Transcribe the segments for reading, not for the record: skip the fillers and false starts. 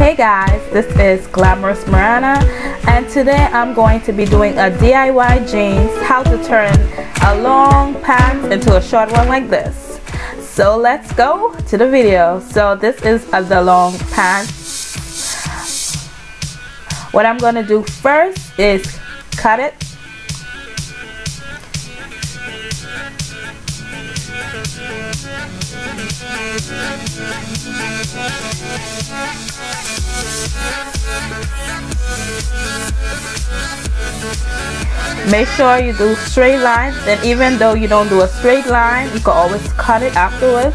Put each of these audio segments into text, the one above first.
Hey guys, this is Glamorous Marana, and today I'm going to be doing a DIY jeans, how to turn a long pant into a short one like this. So let's go to the video. So this is the long pant. What I'm going to do first is cut it. Make sure you do straight lines, and even though you don't do a straight line, you can always cut it afterwards.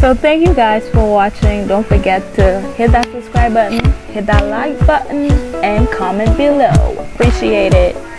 So thank you guys for watching. Don't forget to hit that subscribe button, hit that like button, and comment below. Appreciate it.